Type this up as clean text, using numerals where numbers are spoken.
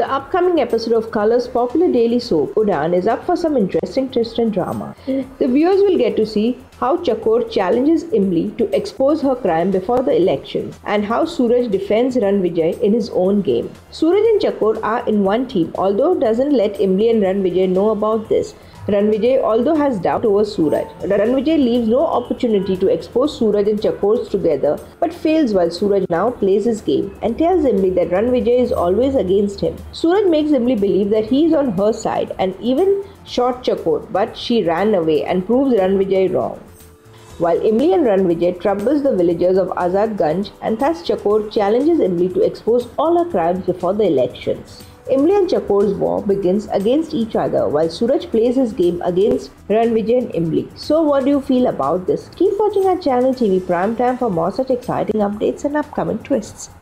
The upcoming episode of Colors' popular daily soap, Udaan, is up for some interesting twists and drama. The viewers will get to see how Chakor challenges Imli to expose her crime before the elections, and how Suraj defends Ranvijay in his own game. Suraj and Chakor are in one team, although doesn't let Imli and Ranvijay know about this. Ranvijay, although has doubt over Suraj. Ranvijay leaves no opportunity to expose Suraj and Chakor together, but fails while Suraj now plays his game and tells Imli that Ranvijay is always against him. Suraj makes Imli believe that he is on her side and even shot Chakor, but she ran away and proves Ranvijay wrong. While Imli and Ranvijay troubles the villagers of Azad Ganj, and thus Chakor challenges Imli to expose all her crimes before the elections. Imli and Chakor's war begins against each other, while Suraj plays his game against Ranvijay and Imli. So what do you feel about this? Keep watching our channel TV Prime Time for more such exciting updates and upcoming twists.